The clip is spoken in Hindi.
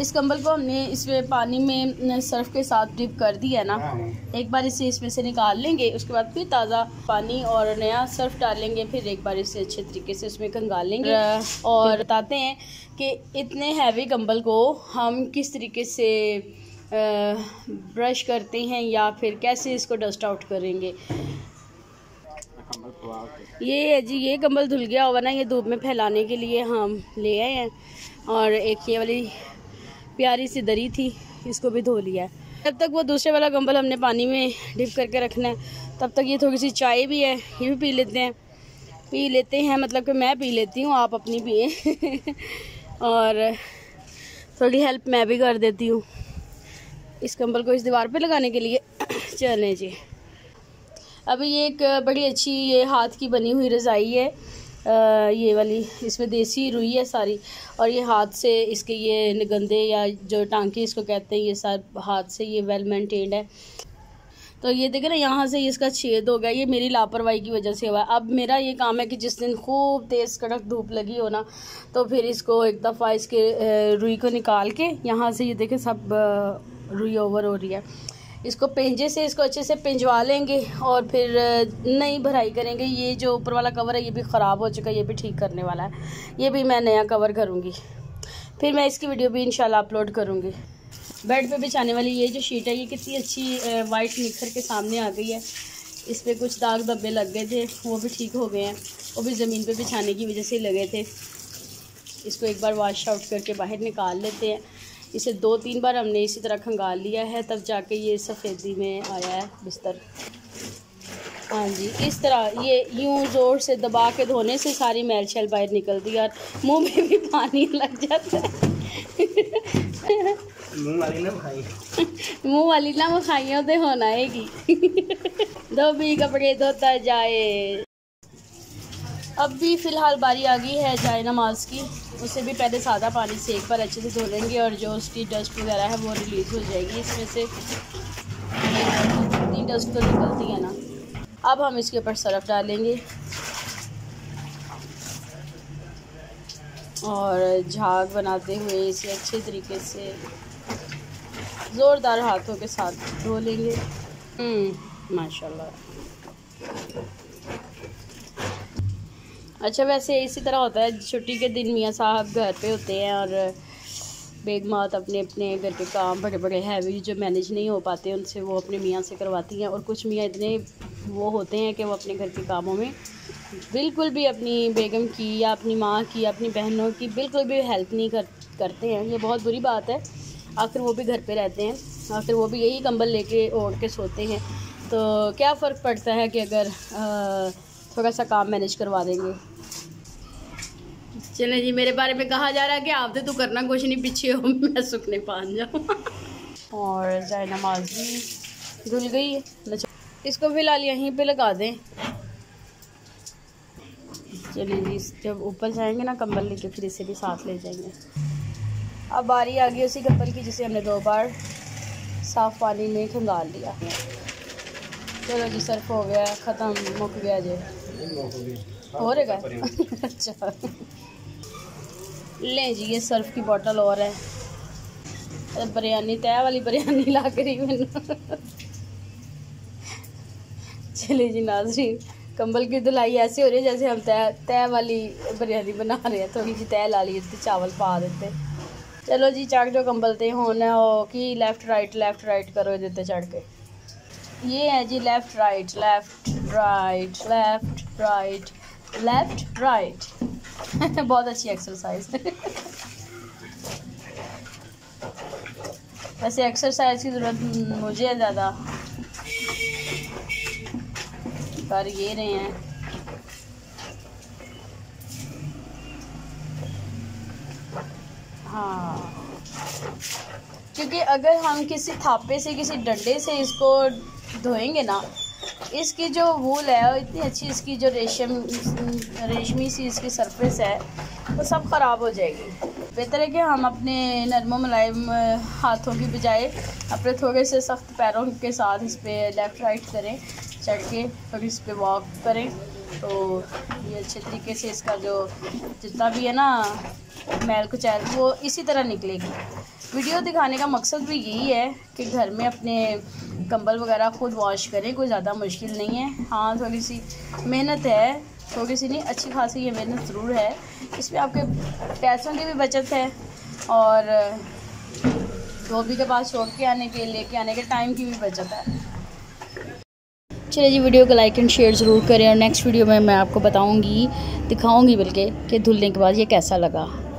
इस कंबल को हमने इसमें पानी में सर्फ के साथ डिप कर दिया ना, एक बार इसे इसमें से निकाल लेंगे, उसके बाद फिर ताज़ा पानी और नया सर्फ डालेंगे, फिर एक बार इसे अच्छे तरीके से उसमें खंगालेंगे और बताते हैं कि इतने हैवी कंबल को हम किस तरीके से ब्रश करते हैं या फिर कैसे इसको डस्ट आउट करेंगे। ये जी ये कंबल धुल गया होगा ना, ये धूप में फैलाने के लिए हम ले आए हैं, और एक ये वाली प्यारी सी दरी थी इसको भी धो लिया है। जब तक वो दूसरे वाला कंबल हमने पानी में डिप करके रखना है तब तक ये थोड़ी सी चाय भी है, ये भी पी लेते हैं, मतलब कि मैं पी लेती हूँ, आप अपनी पिए और थोड़ी हेल्प मैं भी कर देती हूँ इस कंबल को इस दीवार पे लगाने के लिए। चलें जी, अभी ये एक बड़ी अच्छी ये हाथ की बनी हुई रज़ाई है, ये वाली, इसमें देसी रुई है सारी, और ये हाथ से इसके ये गंदे या जो टांके इसको कहते हैं ये सब हाथ से, ये वेल मेंटेन्ड है। तो ये देखें ना, यहाँ से इसका छेद हो गया, ये मेरी लापरवाही की वजह से हुआ। अब मेरा ये काम है कि जिस दिन खूब तेज़ कड़क धूप लगी हो ना, तो फिर इसको एक दफ़ा इसके रुई को निकाल के, यहाँ से ये देखें सब रुई ओवर हो रही है, इसको पेंजे से इसको अच्छे से पिंजवा लेंगे और फिर नई भराई करेंगे। ये जो ऊपर वाला कवर है ये भी ख़राब हो चुका है, ये भी ठीक करने वाला है, ये भी मैं नया कवर करूँगी, फिर मैं इसकी वीडियो भी इंशाल्लाह अपलोड करूँगी। बेड पे बिछाने वाली ये जो शीट है ये कितनी अच्छी वाइट निखर के सामने आ गई है, इस पर कुछ दाग धब्बे लग गए थे वो भी ठीक हो गए हैं, वो भी ज़मीन पर बिछाने की वजह से लगे थे। इसको एक बार वाश आउट करके बाहर निकाल लेते हैं, इसे 2-3 बार हमने इसी तरह खंगाल लिया है तब जाके ये सफ़ेदी में आया है बिस्तर। हाँ जी, इस तरह ये यूँ ज़ोर से दबा के धोने से सारी मैल शैल बाहर निकलती है और मुंह में भी पानी लग जाता है। मुँह वाली ना मखाइयों तो होना है कि धोबी कपड़े धोता जाए। अब भी फ़िलहाल बारी आ गई है जाए नमाज की, उसे भी पहले सादा पानी से एक बार अच्छे से धो लेंगे और जो उसकी डस्ट वगैरह है वो रिलीज़ हो जाएगी इसमें से, इतनी डस्ट तो निकलती है ना। अब हम इसके ऊपर सर्फ डालेंगे और झाग बनाते हुए इसे अच्छे तरीके से ज़ोरदार हाथों के साथ धो लेंगे। माशाल्लाह। अच्छा, वैसे इसी तरह होता है, छुट्टी के दिन मियाँ साहब घर पे होते हैं और बेगमात अपने अपने घर के काम बड़े बड़े हैवी जो मैनेज नहीं हो पाते उनसे वो अपने मियाँ से करवाती हैं, और कुछ मियाँ इतने वो होते हैं कि वो अपने घर के कामों में बिल्कुल भी अपनी बेगम की या अपनी माँ की या अपनी बहनों की बिल्कुल भी हेल्प नहीं करते हैं। ये बहुत बुरी बात है, आखिर वो भी घर पर रहते हैं, आखिर वो भी यही कंबल लेके ओढ़ के सोते हैं, तो क्या फ़र्क पड़ता है कि अगर थोड़ा सा काम मैनेज करवा देंगे। चलें जी, मेरे बारे में कहा जा रहा है कि आप तो करना कुछ नहीं, पीछे हो मैं सुखने पान जाऊँ। और जाए नमाज भी धुल गई है, इसको फिलहाल यहीं पे लगा दें। चलिए जी, जब ऊपर जाएंगे ना कंबल लेके फिर इसे भी साथ ले जाएंगे। अब बारी आ गई उसी कंबल की जिसे हमने 2 बार साफ़ पानी में खंगाल लिया। चलो जी, सर्फ हो गया, ख़त्म, मुक गया जी, हो रहेगा। अच्छा, ले जी, ये सर्फ की बोतल और है, बिरयानी तय वाली बिरयानी ला कर ही मैंने। चले जी नाज़रीन, कंबल की धुलाई ऐसे हो रही है जैसे हम तय वाली बिरयानी बना रहे हैं, थोड़ी जी तय ला ली तो चावल पा देते। चलो जी, चढ़ जो कंबल ते होना हो कि लेफ़्ट राइट करो देते चढ़ के, ये है जी लेफ़्ट राइट बहुत अच्छी एक्सरसाइज। वैसे एक्सरसाइज की ज़रूरत मुझे ज़्यादा पर ये रहे हैं। हाँ, क्योंकि अगर हम किसी थापे से किसी डंडे से इसको धोएंगे ना, इसकी जो वूल है इतनी अच्छी, इसकी जो रेशमी सी इसकी सरफेस है वो सब ख़राब हो जाएगी। बेहतर है कि हम अपने नरम मुलायम हाथों की बजाय अपने थोड़े से सख्त पैरों के साथ इस पर लेफ़्ट राइट करें चढ़ के, और इस पर वॉक करें, तो ये अच्छे तरीके से इसका जो जितना भी है ना मिल्क चाय वो इसी तरह निकलेगी। वीडियो दिखाने का मकसद भी यही है कि घर में अपने कंबल वगैरह ख़ुद वॉश करें, कोई ज़्यादा मुश्किल नहीं है। हाँ थोड़ी सी मेहनत है, थोड़ी सी नहीं अच्छी खासी ये मेहनत ज़रूर है, इसमें आपके पैसों की भी बचत है और धोबी के पास छोड़ के आने के लेके आने के टाइम की भी बचत है। चलिए जी, वीडियो को लाइक एंड शेयर ज़रूर करें और नेक्स्ट वीडियो में मैं आपको बताऊंगी, दिखाऊंगी बल्कि कि धुलने के बाद ये कैसा लगा।